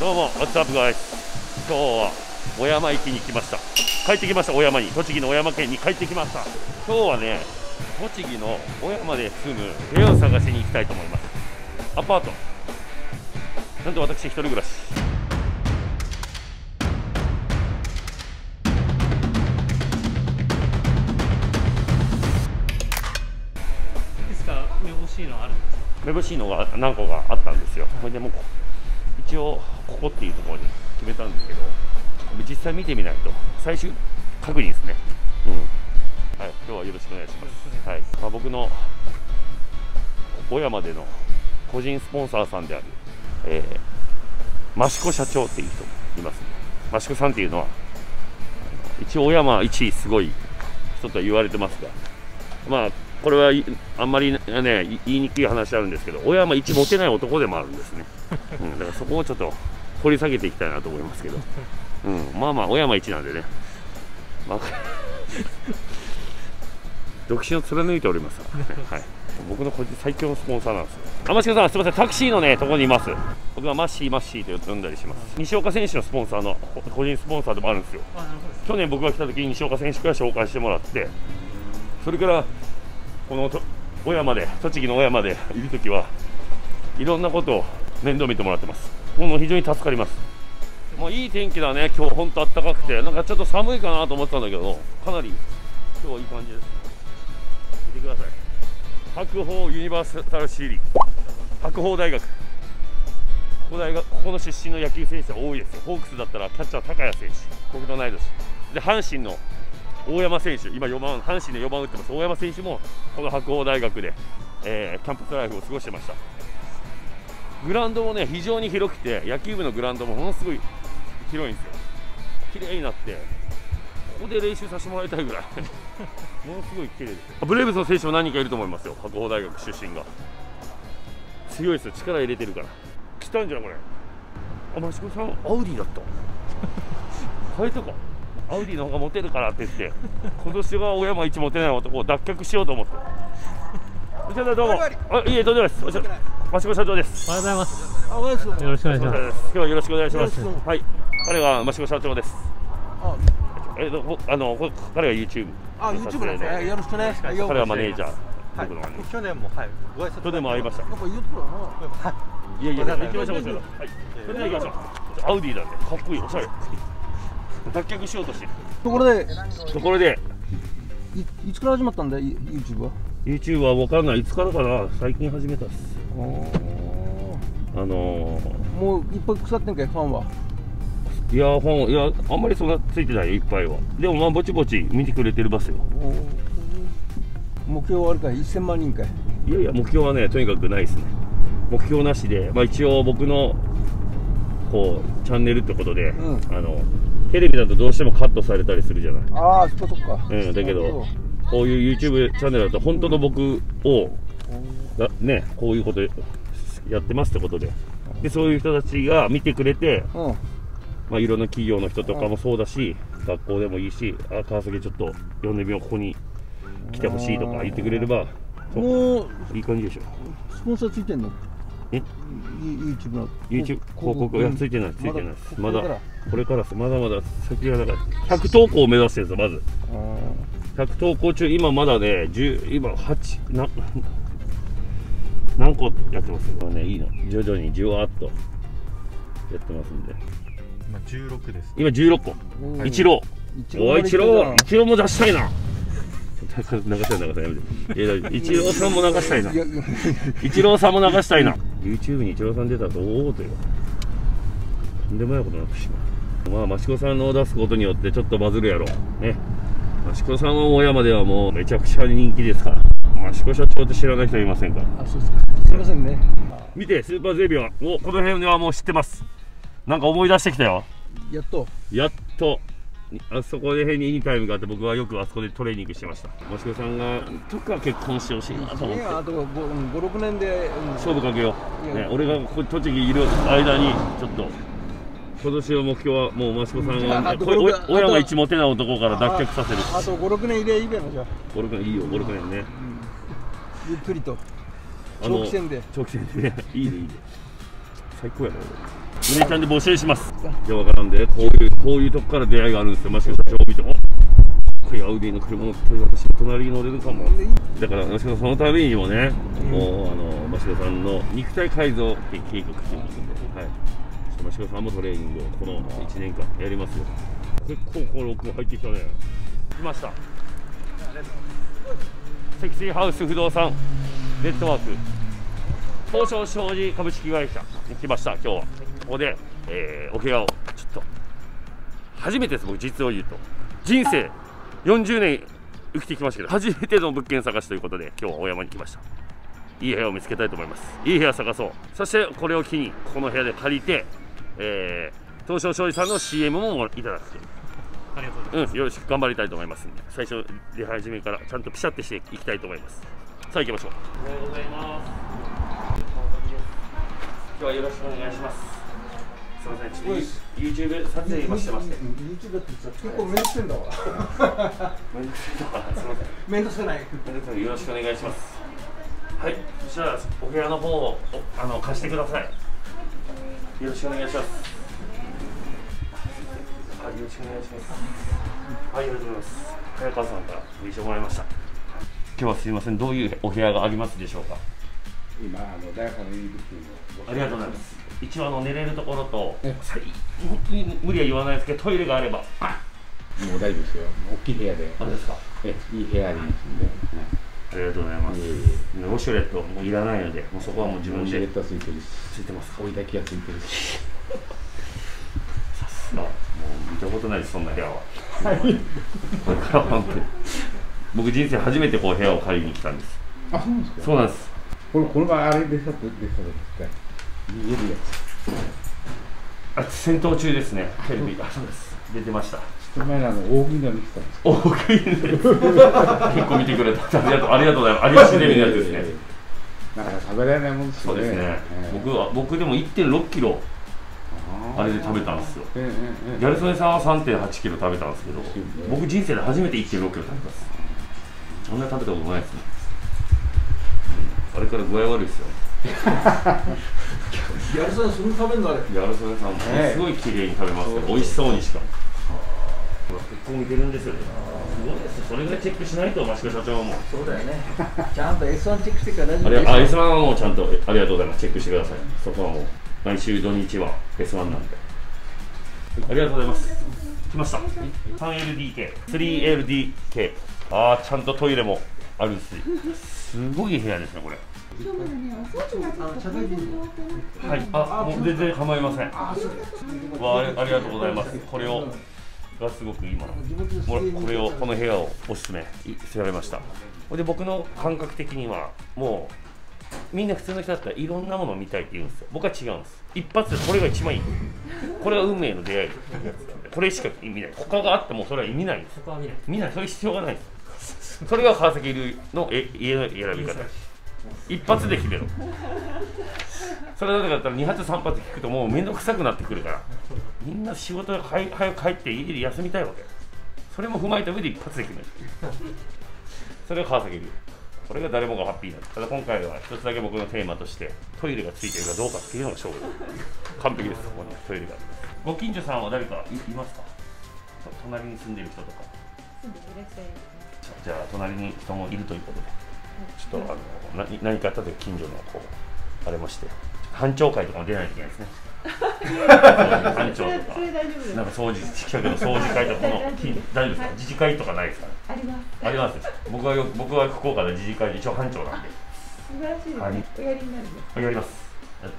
どうも、ワッツアップガイズ。今日は小山行きに来ました。帰ってきました。小山に、栃木の小山県に帰ってきました。今日はね、栃木の小山で住む部屋を探しに行きたいと思います。アパートなんと私一人暮らし。いつかめぼしいのあるんですか？めぼしいのが何個かあったんですよ。それでもう一応ここっていうところに決めたんですけど、実際見てみないと最終確認ですね。うん、はい、今日はよろしくお願いします。はい、まあ、僕の小山での個人スポンサーさんである、益子社長っていう人もいますね。益子さんっていうのは一応小山一すごい人とは言われてますが、まあこれはあんまりね言いにくい話あるんですけど、小山一モテない男でもあるんですね。だからそこをちょっと掘り下げていきたいなと思いますけど、まあまあ小山一なんでね、まあ、独身を貫いておりますからね。はい、僕の個人最強のスポンサーなんですよ。益子さん、すみません、タクシーのねところにいます。僕はマッシーマッシーと呼んだりします。西岡選手のスポンサーの個人スポンサーでもあるんですよ。去年僕が来た時に西岡選手から紹介してもらって、それからこの小山で、栃木の小山でいるときはいろんなことを面倒見てもらってます。非常に助かります。まあ、いい天気だね、今日本当暖かくて、なんかちょっと寒いかなと思ってたんだけど、かなり今日はいい感じです。見てください、白鵬ユニバーサルシーリー、白鵬大学、ここの出身の野球選手が多いですよ。ホークスだったらキャッチャー、高谷選手、国土内で阪神の大山選手、今4番、阪神で4番打ってます、大山選手もこの白鵬大学で、キャンパスライフを過ごしてました。グラウンドもね、非常に広くて、野球部のグラウンドもものすごい広いんですよ。綺麗になって、ここで練習させてもらいたいぐらい、ものすごい綺麗です。ブレーブスの選手も何人かいると思いますよ、白鵬大学出身が。強いですよ、力入れてるから。来たんじゃん、これ。あ、益子さん、アウディだった。変えたか。アウディの方がモテるからって言って、今年は小山一モテない男を脱却しようと思って。お世話どうも。あ、いえ、とんでもないです。お世話。益子社長です。おはようございます。あ、おはようございます。よろしくお願いします。今日はよろしくお願いします。はい、彼が益子社長です。彼が YouTube。あ、YouTube ですね。よろしくね。彼はマネージャー。去年もはい。去年も会いました。いやいや、行きましょう。はい。それでは行きましょう。アウディだね。かっこいい、おしゃれ。脱却しようとしてるところでいつから始まったんだ YouTube は？ YouTube は分からない、いつからかな、最近始めたっす。もういっぱい腐ってんかい、ファンは？いやファン、いやあんまりそんなついてないよ、いっぱいは。でもまあぼちぼち見てくれてるバスよ。目標はあるかい、1000万人かい？いやいや、目標はねとにかくないですね。目標なしで、まあ一応僕のこうチャンネルってことで、テレビだとどうしてもカットされたりするじゃない。ああ、そっか。うん、だけど、こういう YouTube チャンネルだと、本当の僕を、ね、こういうことやってますってことで、で、そういう人たちが見てくれて、まあ、いろんな企業の人とかもそうだし、学校でもいいし、あ、川崎ちょっと呼んでみよう、ここに来てほしいとか言ってくれれば、もう、いい感じでしょ。スポンサーついてんの？え？ YouTube の広告がついてない、ついてないです。まだこれからです。まだまだ先がなかった。100投稿を目指してるんですよ、まず。100投稿中、今まだね、今8、何個やってますかね、いいの。徐々にじわーっとやってますんで。今16です。今16個。イチロー。おい、イチローも出したいな。イチローさんも流したいな。イチローさんも流したいな。YouTube にイチローさん出たらどうというとんでもないことになってしまう。まあ益子さんの出すことによってちょっとバズるやろうね。益子さんは小山ではもうめちゃくちゃ人気ですから。益子社長って知らない人いませんから。あ、そうですか。すいませんね。見て、スーパーゼビアをこの辺はもう知ってます。なんか思い出してきたよ。やっとあそこで辺にいいタイムがあって、僕はよくあそこでトレーニングしてました。益子さんがとか結婚してほしいなと思って、あと56年で勝負かけよう、ね、俺がここ栃木いる間にちょっと今年の目標はもう益子さんが小山一モテない男から脱却させる。あと56年いればいいのじゃ。56年いいよ、56年ね、ゆっくりと長期戦でね。いいね、いいね。最高やな。梅ちゃんで募集します。いや、わからんで、こういうとこから出会いがあるんですよ。マシュマロ見ても。これアウディの車乗って、私の隣に乗れるかも。だから、マシュマロそのためにもね、もう、マシュマロさんの肉体改造計画してますんで。はい。マシュマロさんもトレーニングをこの1年間やりますよ。結構この奥も入ってきたね。来ました。セキシーハウス不動産ネットワーク。東証商事株式会社に来ました。今日はここで、お部屋をちょっと初めてです。僕実を言うと人生40年生きてきましたけど、初めての物件探しということで今日は大山に来ました。いい部屋を見つけたいと思います。いい部屋探そう。そしてこれを機にこの部屋で借りて、東証商事さんの CM もいただくという。ありがとうございます。よろしく頑張りたいと思いますんで、最初出始めからちゃんとピシャってしていきたいと思います。さあ行きましょう。おはようございます。今日はよろしくお願いします。すみません、ちょっと YouTube 撮影今してまして。YouTube って結構面倒くせんだわ。面倒くせない。よろしくお願いします。はい、そしたらお部屋の方を貸してください。よろしくお願いします。はい、よろしくお願いします。はい、ありがとうございます。早川さんから見せてもらいました。今日はすみません、どういうお部屋がありますでしょうか。今大学のいい物件を。ありがとうございます。一応寝れるところと、本当に無理は言わないですけど、トイレがあれば。もう大丈夫ですよ。大きい部屋で。あれですか。いい部屋に。ありがとうございます。ウォシュレットもいらないので、もうそこはもう自分で。ウォシュレットはついてるし。ついてますか。追い焚きがついてるし。さすが。もう見たことないです、そんな部屋は。これから本当に。僕人生初めて部屋を借りに来たんです。あ、そうなんですか。そうなんです。この場合あれでしたと言ってたんですか。見えるやつ。あ、戦闘中ですね。テレビがそうです。出てました。ちょっと前の大食いの見てたんです。大食いの。結構見てくれた。ありがとうございます。ありがとうございます。ですね。なかなか食べられないもんですよね。そうですね。僕でも 1.6 キロあれで食べたんですよ。ギャル曽根さんは 3.8 キロ食べたんですけど、僕人生で初めて 1.6 キロ食べたんです。そんな食べたことないですね。あれから具合悪いですよ。ギャル曽根さんも食べるのあれ。ギャル曽根さんもすごい綺麗に食べますけど、美味しそうにしか。ほら、結構似てるんですよね。すごいです。それぐらいチェックしないと、益子社長も。そうだよね。ちゃんと S1 チェックしてから大丈夫です。あ、S1 はもうちゃんと、ありがとうございます。チェックしてください。そこはもう、毎週土日は S1 なんで。ありがとうございます。来ました。3LDK、3LDK。ああ、ちゃんとトイレもあるし。すごい部屋ですね、これ。今日までね、お掃除がちょっと大変だった。はい、あ、もう全然構いません。ありがとうございます。これをがすごく今、この部屋をおすすめしてられました。で、僕の感覚的にはもうみんな普通の人だったらいろんなものを見たいって言うんですよ。僕は違うんです。一発でこれが一番いい。これが運命の出会い。これしか意味ない。他があってもそれは意味ないんです。見ない。それ必要がないです。それが川崎流の家の選び方です。一発で決めろ。それだったら2発3発聞くともう面倒くさくなってくるから、みんな仕事が早く帰って家で休みたいわけ。それも踏まえた上で一発で決める。それが川崎流。これが誰もがハッピーだ。ただ今回は一つだけ僕のテーマとしてトイレがついてるかどうかっていうのが勝負。完璧です。ここにトイレがある。ご近所さんは誰かいますか？隣に住んでる人とか。じゃあ隣に人もいるということで。ちょっと何かあったとき近所のこうあれまして、班長会とかも出ないといけないですね。班長とかなんか掃除近くの掃除会とかの大丈夫ですか？自治会とかないですか？あります。あります。僕は福岡で自治会で一応班長なんで。素晴らしいです。はい。おやりになるんですか？やります。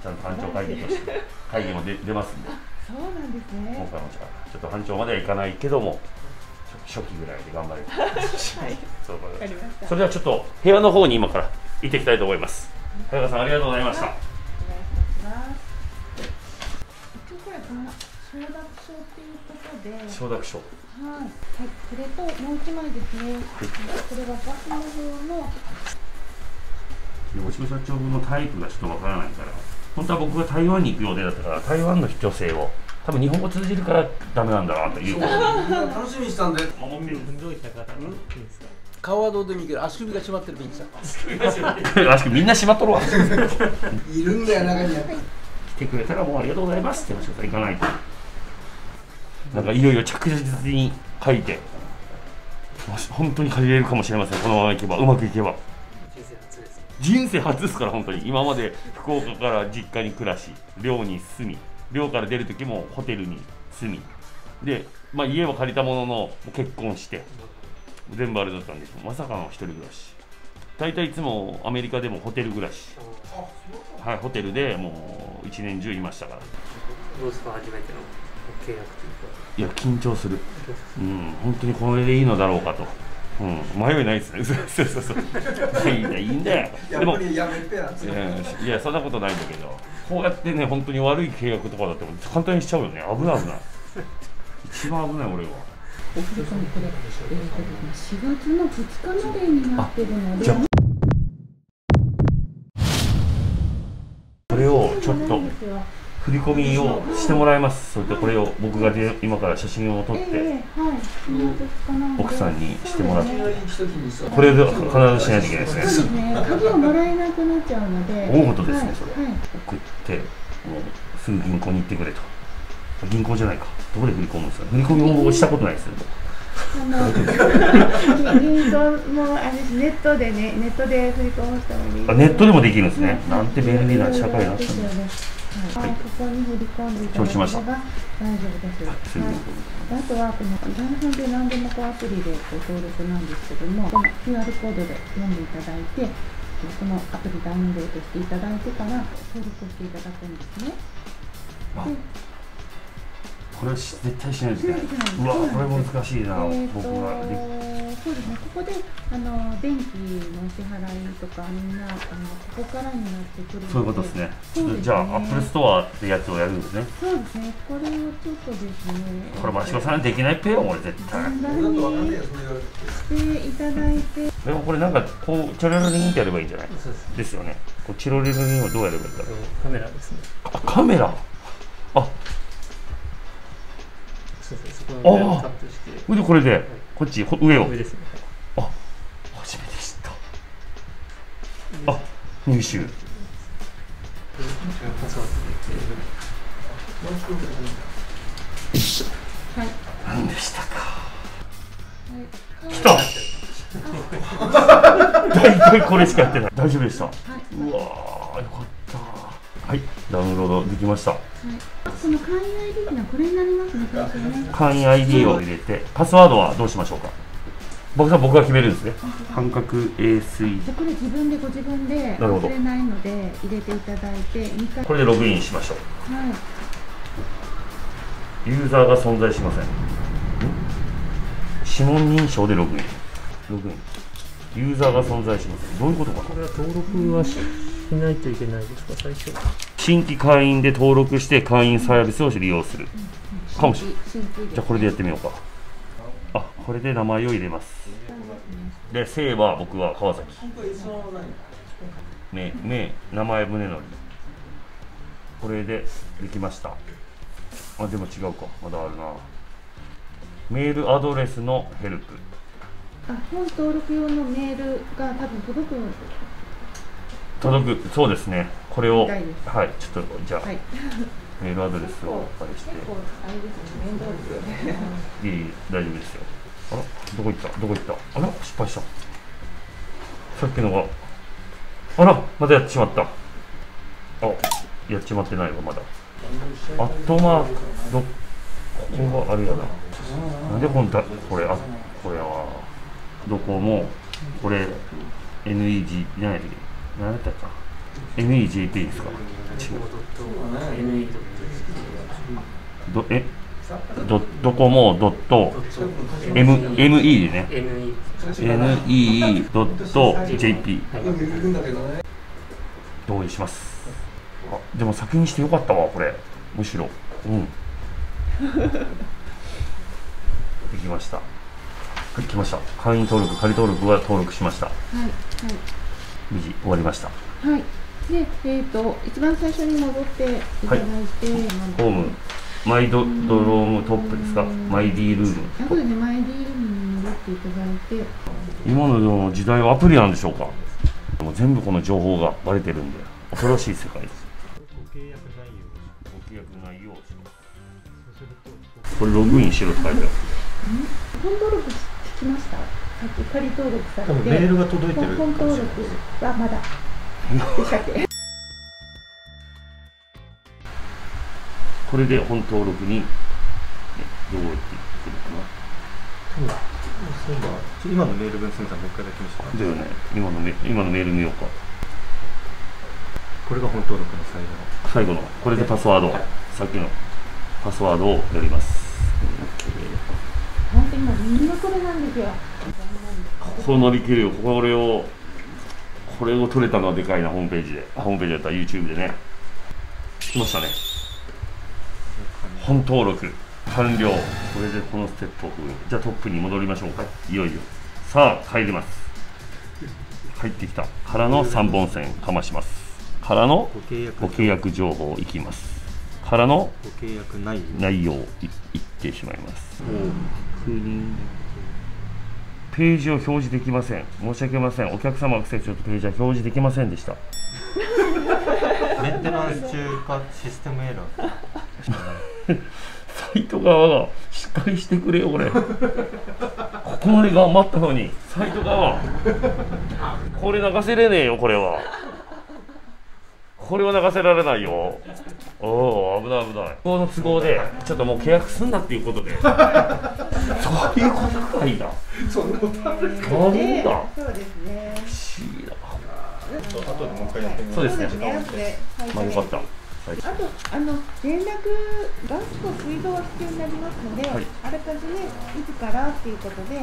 ちゃんと班長会議として会議も出ますんで。そうなんですね。今回もちょっと班長まではいかないけども。初期ぐらいで頑張れる。それではちょっと部屋の方に今から行っていきたいと思います。早川さんありがとうございました。一応これこの承諾書ということで。承諾書。はい。これともう一枚ですね。これはガスの方の。吉部社長のタイプがちょっとわからないから、本当は僕が台湾に行く予定だったから台湾の必要性を。多分日本語通じるからダメなんだなという。楽しみにしたんで。顔はどうでもいいけど足首が締まってるピンチだ。足首みんな締まっとるわ。いるんだよ中に。来てくれたらもうありがとうございますって話がいかないと、なんかいよいよ着実に書いて、本当に借りれるかもしれません。このままいけば、うまくいけば。人生初ですから、本当に今まで福岡から実家に暮らし、寮に住み、寮から出る時もホテルに住みで、まあ、家は借りたものの結婚して全部あれだったんですけど、まさかの一人暮らし。大体いつもアメリカでもホテル暮らし、はい、ホテルでもう一年中いましたから。どうですか、初めての契約というか。いや、緊張する、うん、本当にこれでいいのだろうかと。うん、迷いないですね。そうそうそう。いいんだ、いいんだよ。でも、いや、そんなことないんだけど、こうやってね、本当に悪い契約とかだって、簡単にしちゃうよね。危ない、危ない。一番危ない、俺は。4月の2日までになってるので。これをちょっと振り込みをしてもらいます。それでこれを僕がで今から写真を撮って奥さんにしてもらって、これで必ずしないといけないですね。鍵をもらえなくなっちゃうので、大事ですね。それ送ってもうすぐ銀行に行ってくれと。銀行じゃないか。どこで振り込むんですか。振り込みをしたことないです。銀行もあれです。ネットでね、ネットで振り込む人もいる。あ、ネットでもできるんですね。なんて便利な社会になったんです。はい、ここに振り込んでいただければ大丈夫です。はい、あとはこの段々で何でもこうアプリでご登録なんですけども、この QR コードで読んでいただいて、このアプリダウンロードしていただいてから登録していただくんですね。これは絶対しないといけない。うわ、これ難しいな。僕はそうですね。ここで電気の支払いとかみんなここからになってくるので。そういうことですね。じゃあApple Storeってやつをやるんですね。そうですね。これをちょっとですね。これマシコさんできないペよ、俺絶対。していただいて。でもこれなんかこうチロレルリンってやればいいんじゃない？ですよね。こうチロレルリンをどうやればいいんだろう。カメラですね。あ、カメラ。あ。ああ、でこれで、こっち、上を。あ、初めて知った。あ、入手。何でしたか。来た。大体これしかやってない。大丈夫でした。うわー、よかった。はい、ダウンロードできました。その会員 ID はこれになりますね。会員 ID を入れて、パスワードはどうしましょうか。僕が決めるんですね。半角 A3。これ自分でご自分で忘れないので入れていただいて、これでログインしましょう。はい。ユーザーが存在しません。指紋認証でログイン。ログイン。ユーザーが存在しません。どういうことか。これは登録はしないといけないですか、最初。新規会員で登録して会員サービスを利用するかもしれない。じゃあこれでやってみようか。あ、これで名前を入れます。で、姓は僕は川崎、名前宗則。これでできました。あ、でも違うか、まだあるな。メールアドレスのヘルプ、本登録用のメールが多分届くんですよ。届くそうですね。これを、はい、ちょっとじゃあ、メールアドレスをあれして、大丈夫ですよ。あら、どこ行った、どこ行った、あら、失敗した。さっきのが、あら、またやってしまった。あ、やっちまってないわ、まだ。アットマーク、ここがあるやな。なんでこれは、どこも、これ、NEG じゃないといけない。何だったか ?NEJP ですか？違う。ドコモドット ME でね。NE.JP。同意します。あ、でも先にしてよかったわ、これ。むしろ。うん。できました。来ました。会員登録、仮登録は登録しました。はい。はい、無事終わりました。はい。で、一番最初に戻っていただいて、ホームマイドロームトップですか？マイディルーム。そうですね、マイディルームに戻っていただいて。今の時代はアプリなんでしょうか？でも全部この情報がバレてるんで、恐ろしい世界です。これログインしろって書いてある。本登録聞きました。さっき仮登録されて。多分メールが届いてる。本登録はまだ。でしたっけ？これで本登録にどうやっていくのかな。そうだ。今のメール分析さんもう一回だけ見せてもらって。だよね。今のメール見ようか。これが本登録の最後の。これでパスワード。さっきのパスワードをやります。本当に今みんなこれなんですよ。ここ乗り切るよ。これを取れたのはでかいな。ホームページで。ホームページだったら YouTube でね。来ましたね。本登録完了。これでこのステップを踏む。じゃあトップに戻りましょうか。いよいよ。さあ入ります。入ってきた。からの3本線かまします。からのご契約情報いきます。からのご契約内容いってしまいます。ページを表示できません。申し訳ません。お客様アクセスのページは表示できませんでした。メンテナンス中かシステムエラー。サイト側がしっかりしてくれよ。俺ここまで頑張ったのにサイト側これ流せれねえよ。これは流せられないよ。おお、危ない危ない。この都合で、ちょっともう契約すんなっていうことで。そういうことかいな。そういうことなんですか。なんだ。そうですね。不思議だ。後でもう一回やってみます。そうですね。まあ、よかった。はい、あと、連絡、ガスと水道は必要になりますので、はい、あらかじめ、いつからっていうことで。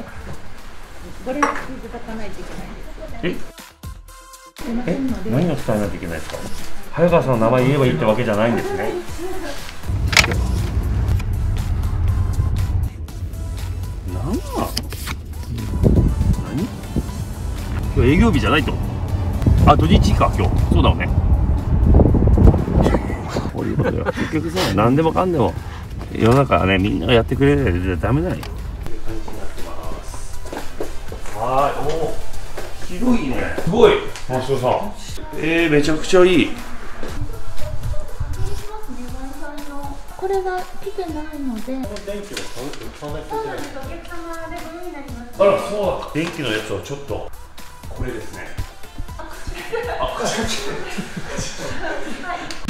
ご連絡いただかないといけないです。何を伝えないといけないですか。早川さんの名前言えばいいってわけじゃないんですね。何なの？何？今日営業日じゃないと。あ、土日か今日。そうだよね。こういうことよ。結局さ、何でもかんでも世の中はね、みんながやってくれないとダメだよ。はい、おお。広いね。すごい。マストさん。めちゃくちゃいい。これが来てないので。電気を買わないといけない。お客様でご用意になります。あら、そうだ。電気のやつをちょっと。これですね。あ、こちら。